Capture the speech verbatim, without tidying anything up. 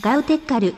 ガウテッカル。